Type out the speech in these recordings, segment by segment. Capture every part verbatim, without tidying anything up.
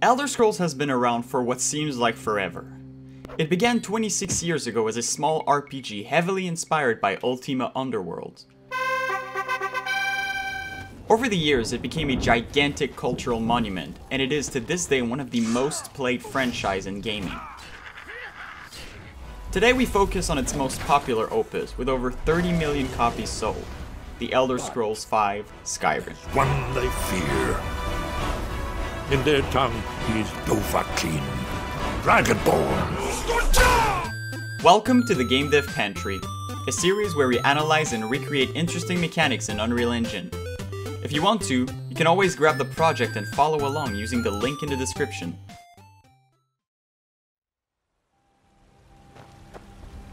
Elder Scrolls has been around for what seems like forever. It began twenty-six years ago as a small R P G heavily inspired by Ultima Underworld. Over the years, it became a gigantic cultural monument, and it is to this day one of the most played franchises in gaming. Today we focus on its most popular opus, with over thirty million copies sold, The Elder Scrolls V Skyrim. One they fear. In their tongue, he is Dovahkiin, Dragonborn. Welcome to the Game Dev Pantry, a series where we analyze and recreate interesting mechanics in Unreal Engine. If you want to, you can always grab the project and follow along using the link in the description.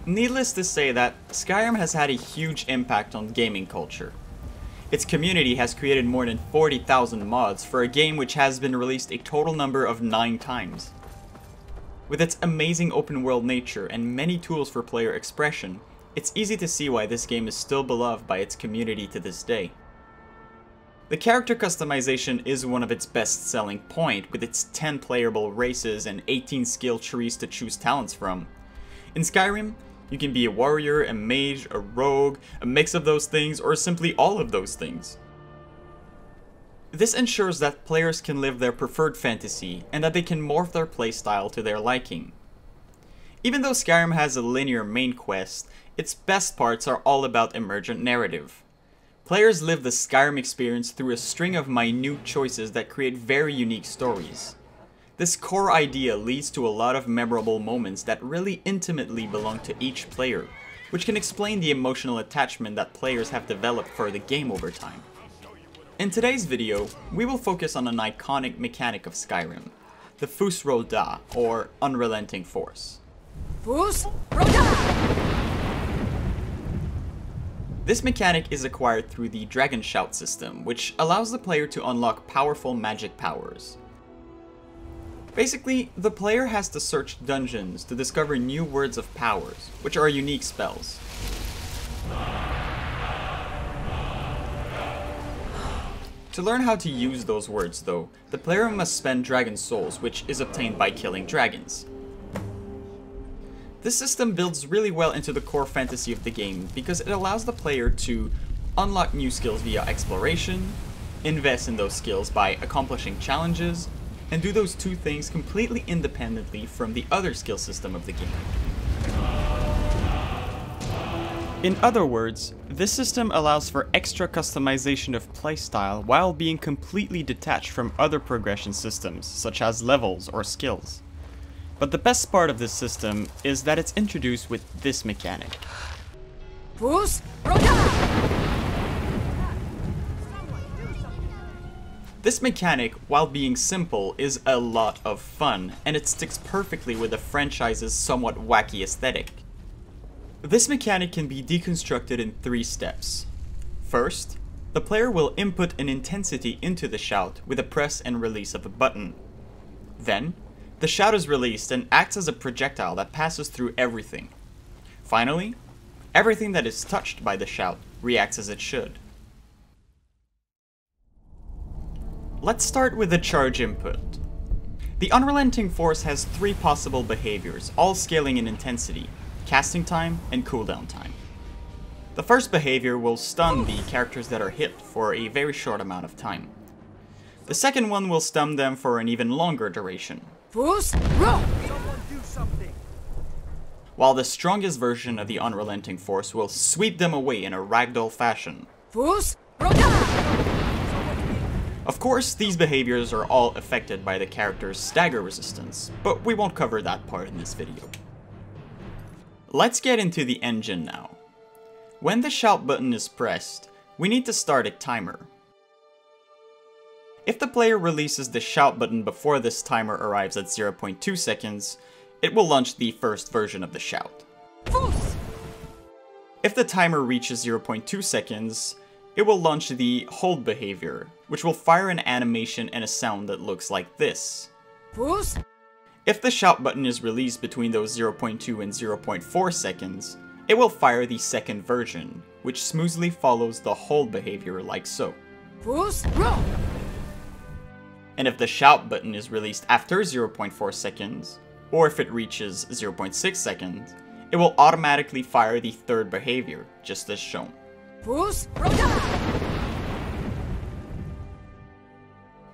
Needless to say that Skyrim has had a huge impact on gaming culture. Its community has created more than forty thousand mods for a game which has been released a total number of nine times. With its amazing open world nature and many tools for player expression, it's easy to see why this game is still beloved by its community to this day. The character customization is one of its best selling points, with its ten playable races and eighteen skill trees to choose talents from. In Skyrim, you can be a warrior, a mage, a rogue, a mix of those things, or simply all of those things. This ensures that players can live their preferred fantasy, and that they can morph their playstyle to their liking. Even though Skyrim has a linear main quest, its best parts are all about emergent narrative. Players live the Skyrim experience through a string of minute choices that create very unique stories. This core idea leads to a lot of memorable moments that really intimately belong to each player, which can explain the emotional attachment that players have developed for the game over time. In today's video, we will focus on an iconic mechanic of Skyrim, the Fus Ro Dah, or Unrelenting Force. Fus Ro Dah! This mechanic is acquired through the Dragon Shout system, which allows the player to unlock powerful magic powers. Basically, the player has to search dungeons to discover new words of powers, which are unique spells. To learn how to use those words though, the player must spend dragon souls, which is obtained by killing dragons. This system builds really well into the core fantasy of the game because it allows the player to unlock new skills via exploration, invest in those skills by accomplishing challenges, and do those two things completely independently from the other skill system of the game. In other words, this system allows for extra customization of playstyle while being completely detached from other progression systems, such as levels or skills. But the best part of this system is that it's introduced with this mechanic. Fus Ro Dah! This mechanic, while being simple, is a lot of fun, and it sticks perfectly with the franchise's somewhat wacky aesthetic. This mechanic can be deconstructed in three steps. First, the player will input an intensity into the shout with a press and release of a button. Then, the shout is released and acts as a projectile that passes through everything. Finally, everything that is touched by the shout reacts as it should. Let's start with the charge input. The Unrelenting Force has three possible behaviors, all scaling in intensity, casting time, and cooldown time. The first behavior will stun the characters that are hit for a very short amount of time. The second one will stun them for an even longer duration. While the strongest version of the Unrelenting Force will sweep them away in a ragdoll fashion. Of course, these behaviors are all affected by the character's stagger resistance, but we won't cover that part in this video. Let's get into the engine now. When the shout button is pressed, we need to start a timer. If the player releases the shout button before this timer arrives at zero point two seconds, it will launch the first version of the shout. If the timer reaches zero point two seconds, it will launch the hold behavior, which will fire an animation and a sound that looks like this. If the shout button is released between those zero point two and zero point four seconds, it will fire the second version, which smoothly follows the hold behavior like so. and if the shout button is released after zero point four seconds, or if it reaches zero point six seconds, it will automatically fire the third behavior, just as shown. Fus Ro Dah!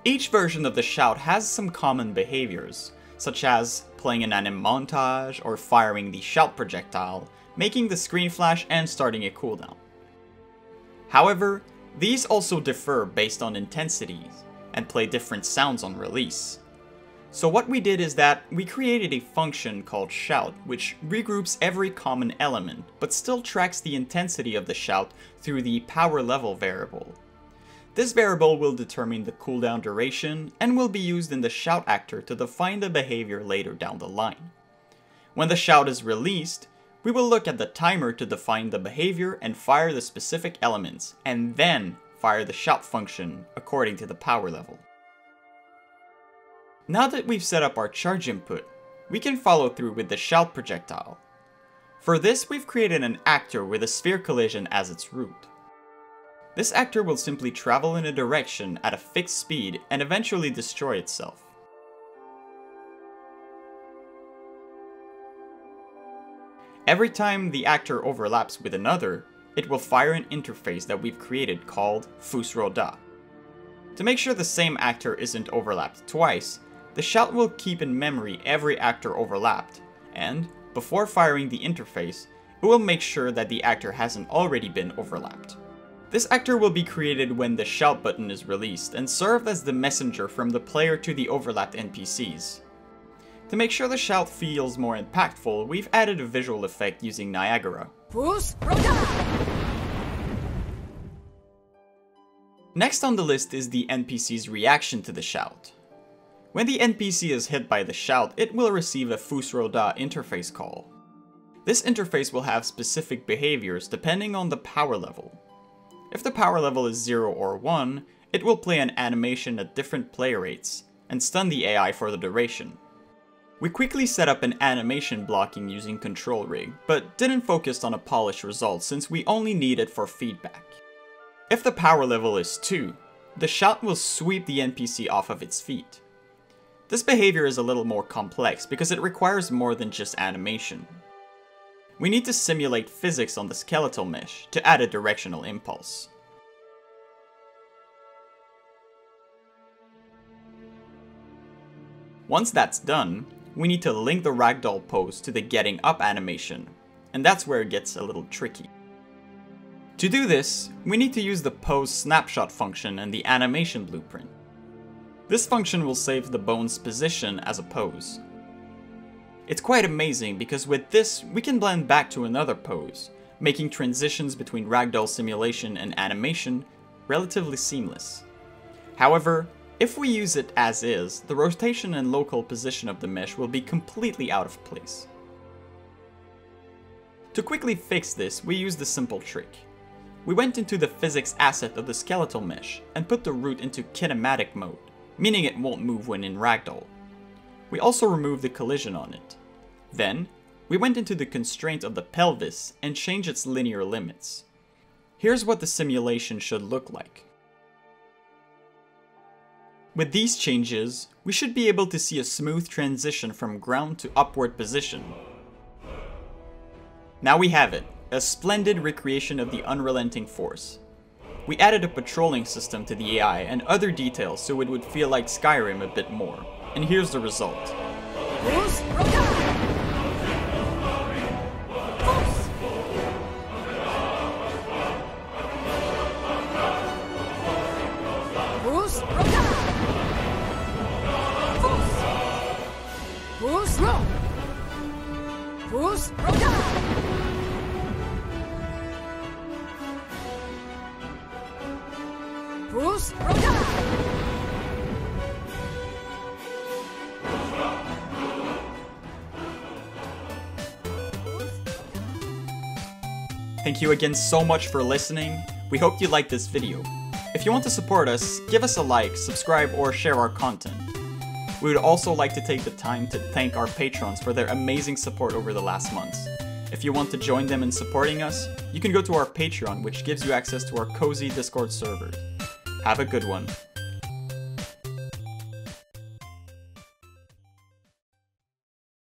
Each version of the shout has some common behaviors, such as playing an anime montage or firing the shout projectile, making the screen flash and starting a cooldown. However, these also differ based on intensities, and play different sounds on release. So what we did is that we created a function called shout, which regroups every common element, but still tracks the intensity of the shout through the power level variable. This variable will determine the cooldown duration and will be used in the shout actor to define the behavior later down the line. When the shout is released, we will look at the timer to define the behavior and fire the specific elements, and then fire the shout function according to the power level. Now that we've set up our charge input, we can follow through with the shout projectile. For this, we've created an actor with a sphere collision as its route. This actor will simply travel in a direction at a fixed speed and eventually destroy itself. Every time the actor overlaps with another, it will fire an interface that we've created called Fus Ro Dah. To make sure the same actor isn't overlapped twice, the shout will keep in memory every actor overlapped, and before firing the interface, it will make sure that the actor hasn't already been overlapped. This actor will be created when the shout button is released and serve as the messenger from the player to the overlapped N P Cs. To make sure the shout feels more impactful, we've added a visual effect using Niagara. Fus Ro Dah! Next on the list is the N P C's reaction to the shout. When the N P C is hit by the shout, it will receive a Fus Ro Dah interface call. This interface will have specific behaviors depending on the power level. If the power level is zero or one, it will play an animation at different play rates, and stun the A I for the duration. We quickly set up an animation blocking using Control Rig, but didn't focus on a polished result since we only need it for feedback. If the power level is two, the shout will sweep the N P C off of its feet. This behavior is a little more complex because it requires more than just animation. We need to simulate physics on the skeletal mesh to add a directional impulse. Once that's done, we need to link the ragdoll pose to the getting up animation, and that's where it gets a little tricky. To do this, we need to use the pose snapshot function and the animation blueprint. This function will save the bone's position as a pose. It's quite amazing because with this, we can blend back to another pose, making transitions between ragdoll simulation and animation relatively seamless. However, if we use it as is, the rotation and local position of the mesh will be completely out of place. To quickly fix this, we used a simple trick. We went into the physics asset of the skeletal mesh and put the root into kinematic mode, meaning it won't move when in ragdoll. We also removed the collision on it. Then, we went into the constraint of the pelvis and changed its linear limits. Here's what the simulation should look like. With these changes, we should be able to see a smooth transition from ground to upward position. Now we have it, a splendid recreation of the Unrelenting Force. We added a patrolling system to the A I and other details so it would feel like Skyrim a bit more. And here's the result. Fus Ro Dah! Fus! Fus Ro Dah! Fus! Fus Ro! Fus Ro Dah! Fus Ro Dah! Thank you again so much for listening. We hope you liked this video. If you want to support us, give us a like, subscribe, or share our content. We would also like to take the time to thank our patrons for their amazing support over the last months. If you want to join them in supporting us, you can go to our Patreon, which gives you access to our cozy Discord server. Have a good one.